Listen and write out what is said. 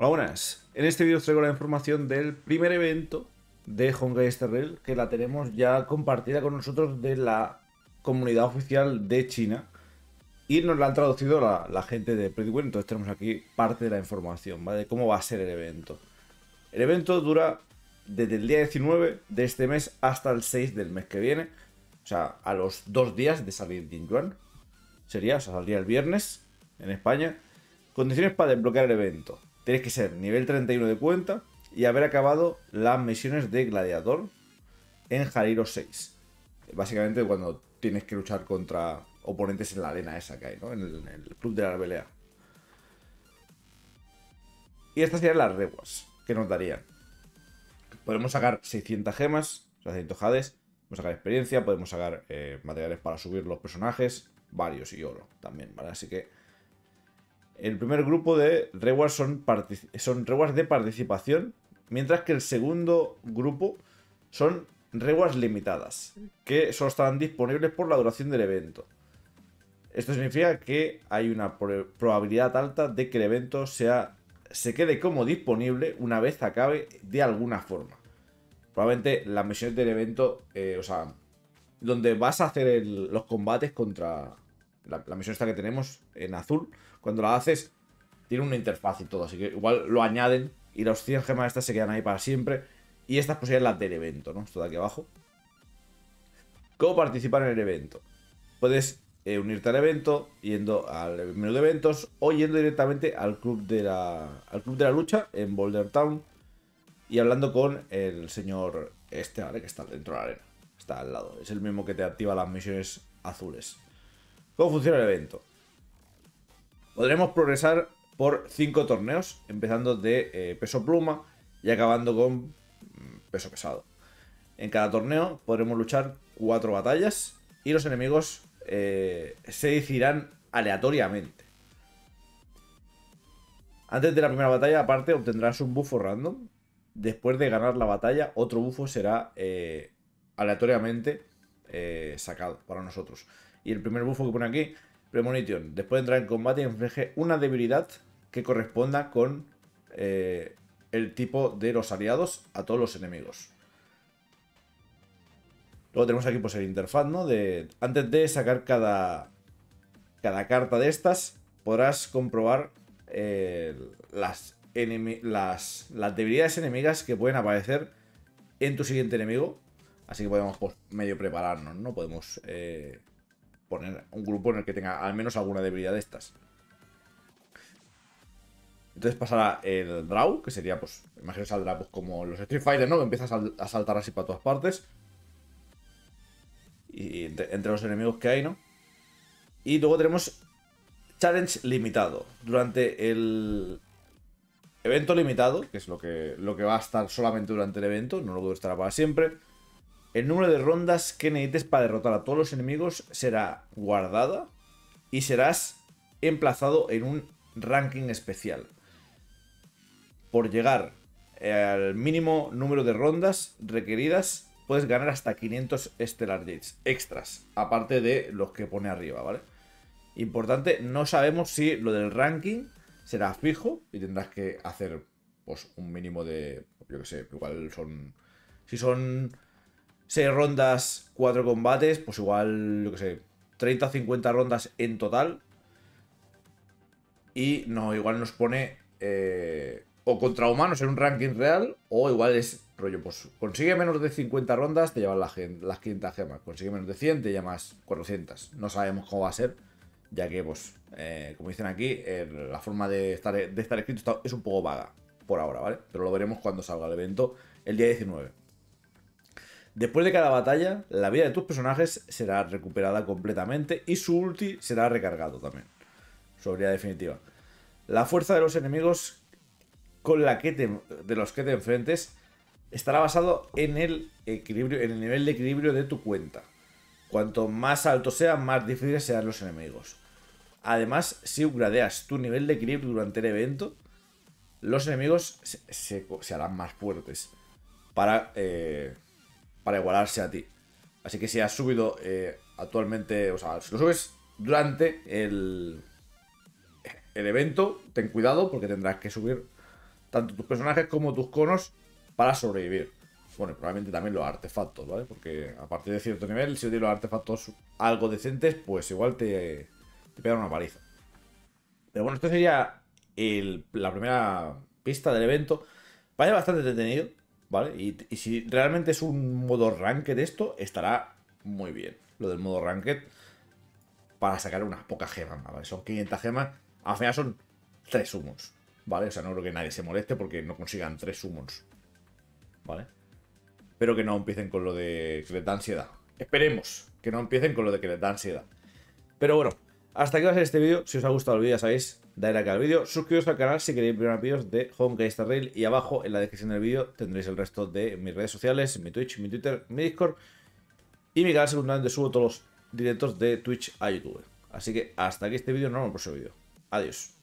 Hola, buenas. En este vídeo os traigo la información del primer evento de Honkai Star Rail, que la tenemos ya compartida con nosotros de la comunidad oficial de China y nos la han traducido la gente de Preview. Entonces tenemos aquí parte de la información, ¿vale? De cómo va a ser el evento. El evento dura desde el día 19 de este mes hasta el 6 del mes que viene. O sea, a los 2 días de salir Jingyuan. Sería, o sea, saldría el viernes en España. Condiciones para desbloquear el evento. Tienes que ser nivel 31 de cuenta y haber acabado las misiones de gladiador en Jariro 6. Básicamente cuando tienes que luchar contra oponentes en la arena esa que hay, ¿no? En el club de la pelea. Y estas serían las reguas que nos darían. Podemos sacar 600 gemas, 600 jades, podemos sacar experiencia, podemos sacar materiales para subir los personajes, varios y oro también, ¿vale? Así que el primer grupo de rewards son rewards de participación, mientras que el segundo grupo son rewards limitadas, que solo estarán disponibles por la duración del evento. Esto significa que hay una probabilidad alta de que el evento se quede como disponible una vez acabe de alguna forma. Probablemente las misiones del evento, o sea, donde vas a hacer los combates contra la misión esta que tenemos en azul, cuando la haces tiene una interfaz y todo, así que igual lo añaden y las 100 gemas estas se quedan ahí para siempre. Y estas pues serían las del evento, ¿no? Esto de aquí abajo. ¿Cómo participar en el evento? Puedes unirte al evento yendo al menú de eventos o yendo directamente al club de la lucha en Boulder Town y hablando con el señor este, ¿vale? Que está dentro de la arena, está al lado, es el mismo que te activa las misiones azules. ¿Cómo funciona el evento? Podremos progresar por 5 torneos, empezando de peso pluma y acabando con peso pesado. En cada torneo podremos luchar 4 batallas y los enemigos se decidirán aleatoriamente. Antes de la primera batalla, aparte, obtendrás un bufo random. Después de ganar la batalla, otro bufo será aleatoriamente sacado para nosotros. Y el primer bufo que pone aquí, premonition. Después de entrar en combate, inflige una debilidad que corresponda con el tipo de los aliados a todos los enemigos. Luego tenemos aquí pues el interfaz, ¿no? Antes de sacar cada carta de estas, podrás comprobar las debilidades enemigas que pueden aparecer en tu siguiente enemigo. Así que podemos pues, medio prepararnos, ¿no? Podemos poner un grupo en el que tenga al menos alguna debilidad de estas. Entonces pasará el draw, que sería pues, imagino saldrá pues, como los Street Fighter, ¿no? Que empiezas a saltar así para todas partes. Y entre los enemigos que hay, ¿no? Y luego tenemos challenge limitado. Durante el evento limitado, que es lo que va a estar solamente durante el evento, no lo estará para siempre, el número de rondas que necesites para derrotar a todos los enemigos será guardada y serás emplazado en un ranking especial. Por llegar al mínimo número de rondas requeridas, puedes ganar hasta 500 Stellar Jades extras, aparte de los que pone arriba, ¿vale? Importante, no sabemos si lo del ranking será fijo y tendrás que hacer pues un mínimo de, yo que sé, igual son, si son 6 rondas, 4 combates, pues igual, yo que sé, 30 o 50 rondas en total. Y no, igual nos pone o contra humanos en un ranking real, o igual es rollo, pues consigue menos de 50 rondas, te llevas las 500 gemas. Consigue menos de 100, te llamas 400. No sabemos cómo va a ser, ya que, pues, como dicen aquí, la forma de estar escrito es un poco vaga por ahora, ¿vale? Pero lo veremos cuando salga el evento el día 19. Después de cada batalla, la vida de tus personajes será recuperada completamente y su ulti será recargado también. Su habilidad definitiva. La fuerza de los enemigos de los que te enfrentes estará basado en el nivel de equilibrio de tu cuenta. Cuanto más alto sea, más difíciles serán los enemigos. Además, si upgradeas tu nivel de equilibrio durante el evento, los enemigos se harán más fuertes para igualarse a ti. Así que si has subido actualmente, o sea, si lo subes durante el evento, ten cuidado porque tendrás que subir tanto tus personajes como tus conos para sobrevivir. Bueno, y probablemente también los artefactos, ¿vale? Porque a partir de cierto nivel, si tienes los artefactos algo decentes, pues igual te pegan una paliza. Pero bueno, esto sería la primera pista del evento. Va a ser bastante detenido, ¿vale? Y si realmente es un modo ranked esto, estará muy bien. Lo del modo ranked para sacar unas pocas gemas, ¿vale? Son 500 gemas, al final son 3 summons, ¿vale? O sea, no creo que nadie se moleste porque no consigan 3 summons, ¿vale? Pero que no empiecen con lo de que les da ansiedad. Esperemos que no empiecen con lo de que les da ansiedad. Pero bueno, hasta aquí va a ser este vídeo. Si os ha gustado el vídeo, ya sabéis, dale like al vídeo. Suscribiros al canal si queréis ver más vídeos de Honkai Star Rail. Y abajo en la descripción del vídeo tendréis el resto de mis redes sociales, mi Twitch, mi Twitter, mi Discord y mi canal secundario donde subo todos los directos de Twitch a YouTube. Así que hasta aquí este vídeo, nos vemos en el próximo vídeo. Adiós.